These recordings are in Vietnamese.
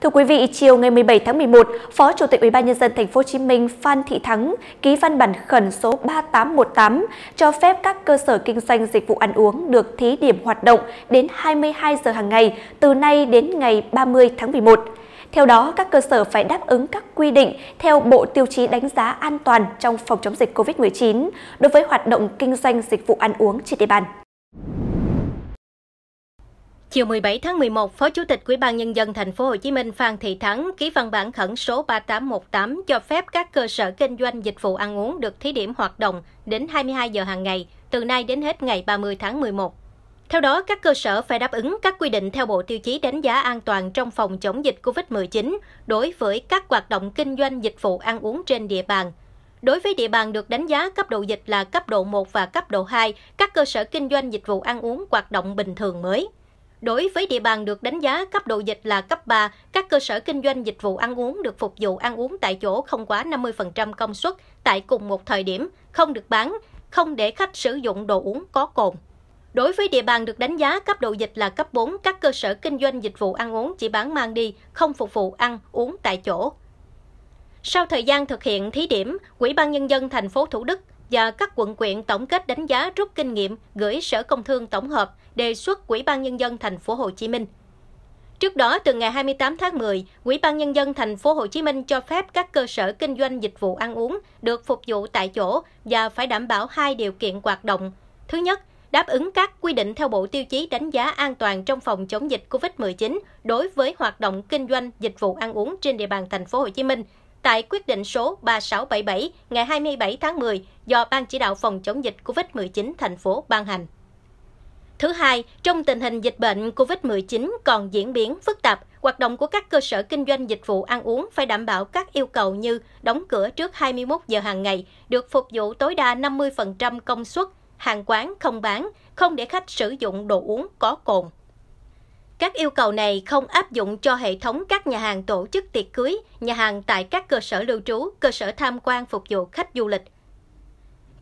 Thưa quý vị, chiều ngày 17 tháng 11, Phó Chủ tịch UBND TP HCM Phan Thị Thắng ký văn bản khẩn số 3818 cho phép các cơ sở kinh doanh dịch vụ ăn uống được thí điểm hoạt động đến 22 giờ hàng ngày từ nay đến ngày 30 tháng 11. Theo đó, các cơ sở phải đáp ứng các quy định theo Bộ Tiêu chí đánh giá an toàn trong phòng chống dịch COVID-19 đối với hoạt động kinh doanh dịch vụ ăn uống trên địa bàn. Chiều 17 tháng 11, Phó Chủ tịch Ủy ban Nhân dân Thành phố Hồ Chí Minh Phan Thị Thắng ký văn bản khẩn số 3818 cho phép các cơ sở kinh doanh dịch vụ ăn uống được thí điểm hoạt động đến 22 giờ hàng ngày từ nay đến hết ngày 30 tháng 11. Theo đó, các cơ sở phải đáp ứng các quy định theo Bộ Tiêu chí đánh giá an toàn trong phòng chống dịch COVID-19 đối với các hoạt động kinh doanh dịch vụ ăn uống trên địa bàn. Đối với địa bàn được đánh giá cấp độ dịch là cấp độ 1 và cấp độ 2, các cơ sở kinh doanh dịch vụ ăn uống hoạt động bình thường mới. Đối với địa bàn được đánh giá cấp độ dịch là cấp 3, các cơ sở kinh doanh dịch vụ ăn uống được phục vụ ăn uống tại chỗ không quá 50% công suất tại cùng một thời điểm, không được bán, không để khách sử dụng đồ uống có cồn. Đối với địa bàn được đánh giá cấp độ dịch là cấp 4, các cơ sở kinh doanh dịch vụ ăn uống chỉ bán mang đi, không phục vụ ăn uống tại chỗ. Sau thời gian thực hiện thí điểm, Ủy ban Nhân dân thành phố Thủ Đức và các quận huyện tổng kết đánh giá rút kinh nghiệm gửi Sở Công Thương tổng hợp đề xuất Ủy ban Nhân dân Thành phố Hồ Chí Minh. Trước đó, từ ngày 28 tháng 10, Ủy ban Nhân dân Thành phố Hồ Chí Minh cho phép các cơ sở kinh doanh dịch vụ ăn uống được phục vụ tại chỗ và phải đảm bảo hai điều kiện hoạt động. Thứ nhất, đáp ứng các quy định theo Bộ Tiêu chí đánh giá an toàn trong phòng chống dịch COVID-19 đối với hoạt động kinh doanh dịch vụ ăn uống trên địa bàn Thành phố Hồ Chí Minh. Tại quyết định số 3677 ngày 27 tháng 10 do Ban Chỉ đạo phòng chống dịch COVID-19 thành phố ban hành. Thứ hai, trong tình hình dịch bệnh COVID-19 còn diễn biến phức tạp, hoạt động của các cơ sở kinh doanh dịch vụ ăn uống phải đảm bảo các yêu cầu như đóng cửa trước 21 giờ hàng ngày, được phục vụ tối đa 50% công suất, hàng quán không bán, không để khách sử dụng đồ uống có cồn. Các yêu cầu này không áp dụng cho hệ thống các nhà hàng tổ chức tiệc cưới, nhà hàng tại các cơ sở lưu trú, cơ sở tham quan phục vụ khách du lịch.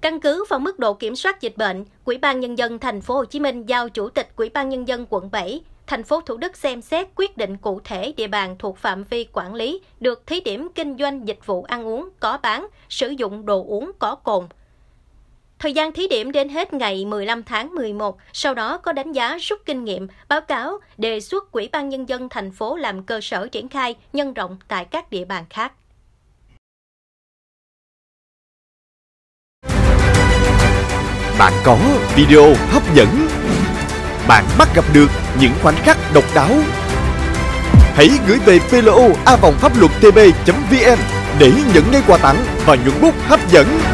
Căn cứ vào mức độ kiểm soát dịch bệnh, Ủy ban Nhân dân Thành phố Hồ Chí Minh giao Chủ tịch Ủy ban Nhân dân quận 7, thành phố Thủ Đức xem xét quyết định cụ thể địa bàn thuộc phạm vi quản lý được thí điểm kinh doanh dịch vụ ăn uống có bán, sử dụng đồ uống có cồn. Thời gian thí điểm đến hết ngày 15 tháng 11, sau đó có đánh giá rút kinh nghiệm, báo cáo, đề xuất Ủy ban Nhân dân thành phố làm cơ sở triển khai, nhân rộng tại các địa bàn khác. Bạn có video hấp dẫn, bạn bắt gặp được những khoảnh khắc độc đáo. Hãy gửi về PLO a vòng pháp luật tb.vn để nhận ngay quà tặng và nhuận bút hấp dẫn.